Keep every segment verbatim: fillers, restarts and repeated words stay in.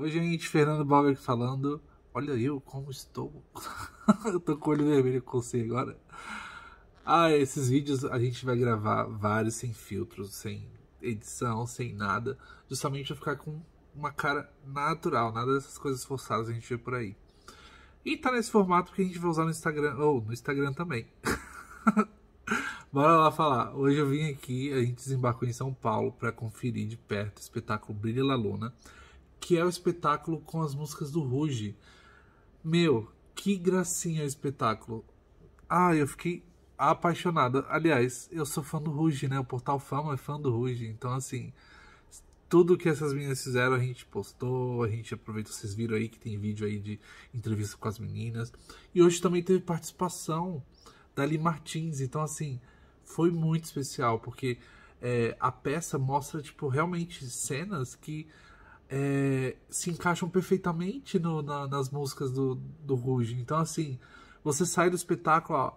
Oi, gente, Fernando BoB falando. Olha eu como estou. Eu tô com o olho vermelho com você agora. Ah, esses vídeos a gente vai gravar vários sem filtros, sem edição, sem nada. Justamente pra ficar com uma cara natural, nada dessas coisas forçadas a gente vê por aí. E tá nesse formato que a gente vai usar no Instagram, ou no Instagram também. Bora lá falar. Hoje eu vim aqui, a gente desembarcou em São Paulo pra conferir de perto o espetáculo Brilha e La Luna, que é o espetáculo com as músicas do Rouge. Meu, que gracinha o espetáculo. Ah, eu fiquei apaixonada. Aliás, eu sou fã do Rouge, né? O Portal Fama é fã do Rouge. Então, assim, tudo que essas meninas fizeram, a gente postou, a gente aproveita, vocês viram aí que tem vídeo aí de entrevista com as meninas. E hoje também teve participação da Li Martins. Então, assim, foi muito especial, porque é, a peça mostra, tipo, realmente cenas que É, se encaixam perfeitamente no, na, nas músicas do, do Rouge. Então, assim, você sai do espetáculo, ó,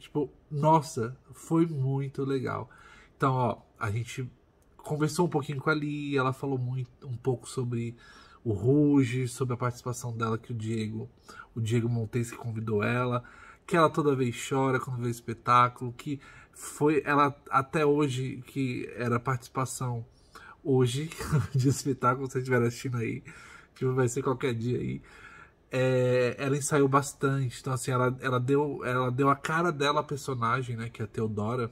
tipo, nossa, foi muito legal. Então, ó, a gente conversou um pouquinho com a Li, ela falou muito, um pouco sobre o Rouge, sobre a participação dela, que o Diego, o Diego Montes que convidou ela, que ela toda vez chora quando vê o espetáculo, que foi ela até hoje, que era a participação hoje de espetáculo, se você estiver assistindo aí, que vai ser qualquer dia aí, é, ela ensaiou bastante. Então, assim, ela, ela, deu, ela deu a cara dela à personagem, né, que é a Theodora,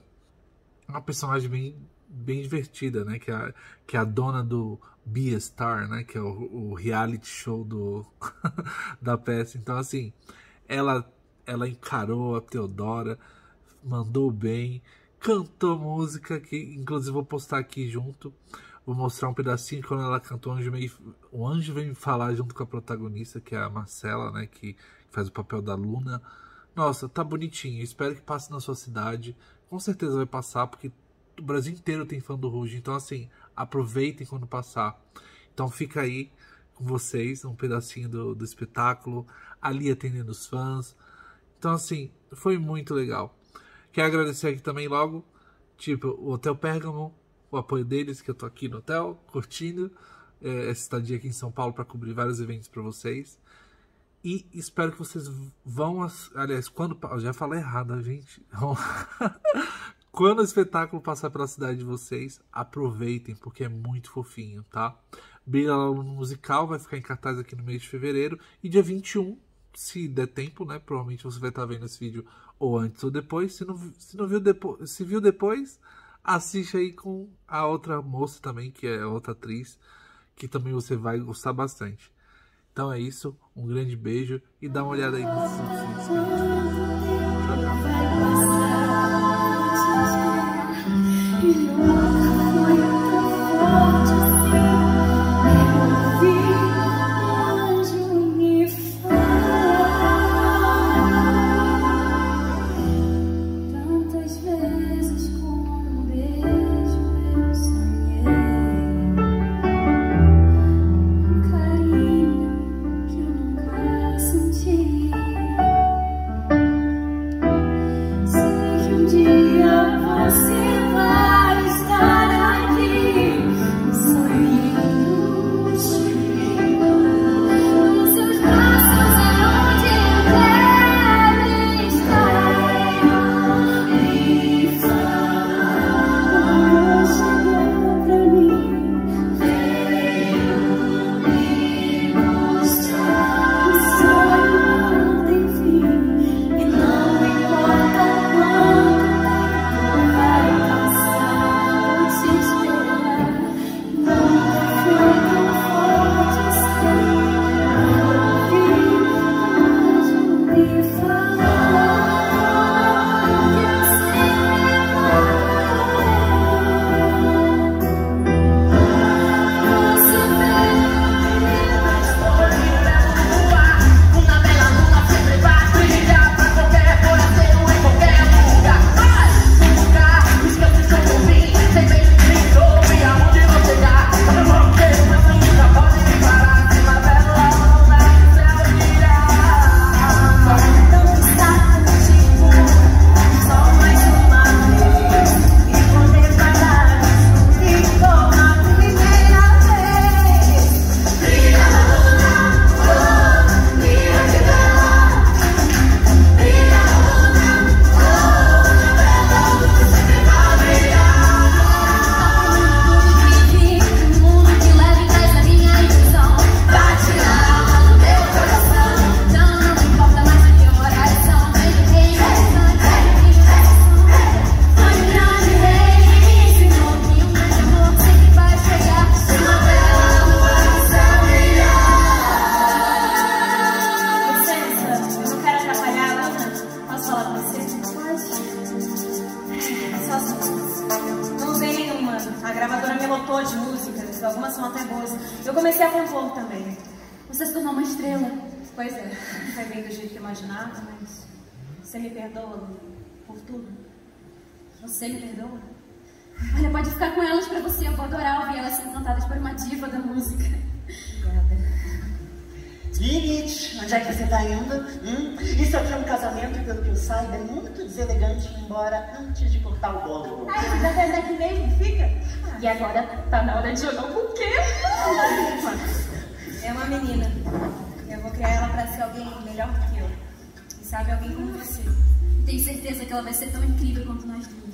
uma personagem bem, bem divertida, né, que é, a, que é a dona do Be A Star, né, que é o, o reality show do, da peça. Então, assim, ela, ela encarou a Theodora, mandou bem, cantou música, que inclusive vou postar aqui junto. Vou mostrar um pedacinho quando ela cantou Um Anjo Veio Me Falar junto com a protagonista, que é a Marcela, né, que faz o papel da Luna. Nossa, tá bonitinho. Espero que passe na sua cidade. Com certeza vai passar, porque o Brasil inteiro tem fã do Rouge. Então, assim, aproveitem quando passar. Então fica aí com vocês um pedacinho do, do espetáculo, ali atendendo os fãs. Então, assim, foi muito legal. Quero agradecer aqui também logo, tipo, o Hotel Pérgamo, o apoio deles, que eu tô aqui no hotel, curtindo é, essa estadia aqui em São Paulo para cobrir vários eventos para vocês. E espero que vocês vão, aliás, quando, eu já falei errado, gente, quando o espetáculo passar pela cidade de vocês, aproveitem, porque é muito fofinho, tá? Brilha La Luna musical, vai ficar em cartaz aqui no mês de fevereiro, e dia vinte e um, se der tempo, né, provavelmente você vai estar vendo esse vídeo ou antes ou depois. Se não, se não viu depois, se viu depois, assiste aí com a outra moça também, que é outra atriz, que também você vai gostar bastante. Então é isso, um grande beijo e dá uma olhada aí nesses vídeos. Você vai estar aqui. Eu comecei a compor também. Você se tornou uma estrela. Pois é, foi bem do jeito que eu imaginava, mas você me perdoa por tudo? Você me perdoa? Olha, pode ficar com elas pra você, eu vou adorar ouvir elas sendo cantadas por uma diva da música. Obrigada. Lilith, onde é que você está indo? Hum? Isso aqui é um casamento, pelo que eu saiba, é muito deselegante ir embora antes de cortar o bolo. Ah, você vai casar aqui mesmo? Fica? Ah, e agora tá na hora de jogar o buquê? É uma menina. Eu vou criar ela para ser alguém melhor que eu. E sabe, alguém como você. Tenho certeza que ela vai ser tão incrível quanto nós duas.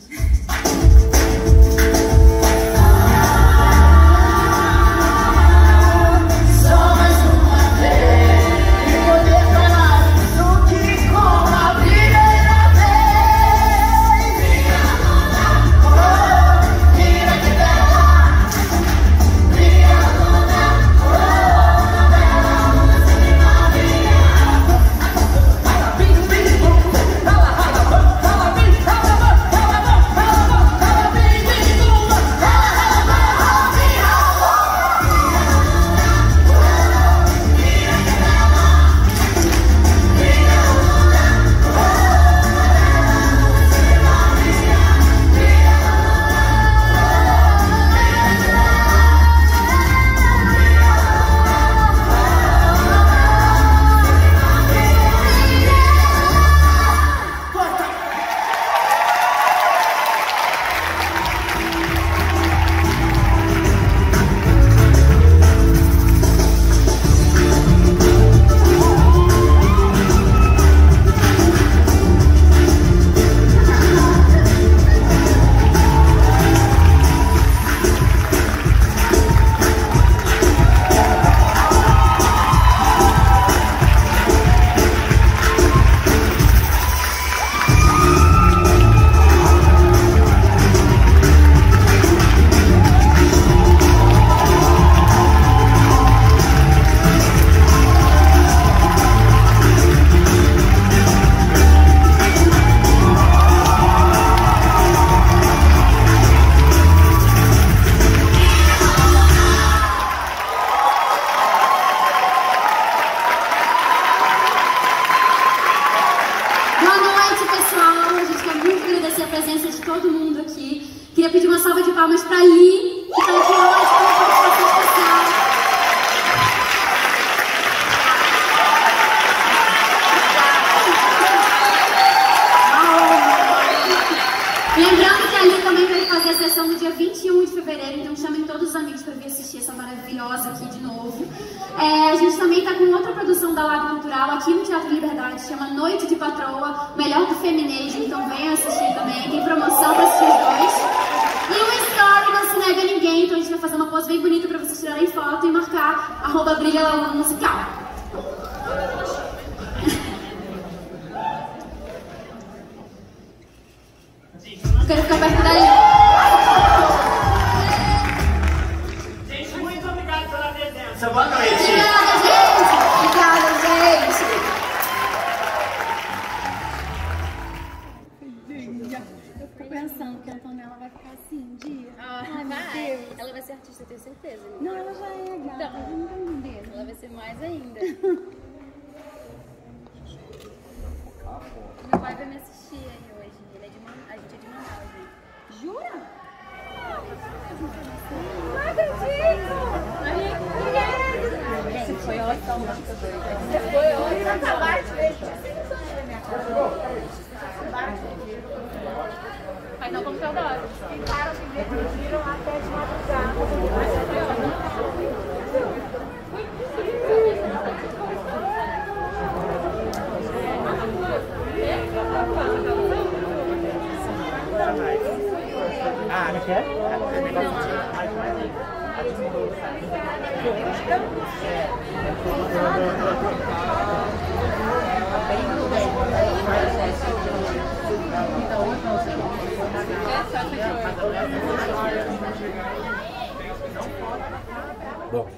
Bom,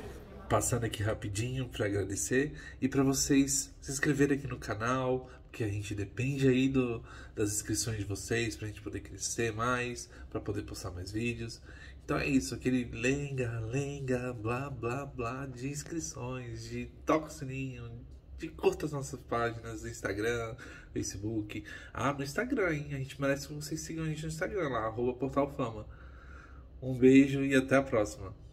passando aqui rapidinho para agradecer e para vocês se inscreverem aqui no canal, porque a gente depende aí do, das inscrições de vocês, para a gente poder crescer mais, para poder postar mais vídeos. Então é isso, aquele lenga, lenga, blá, blá, blá de inscrições, de toca o sininho, de curta as nossas páginas no Instagram, Facebook. Ah, no Instagram, hein? A gente merece que vocês sigam a gente no Instagram lá, arroba Portal Fama. Um beijo e até a próxima.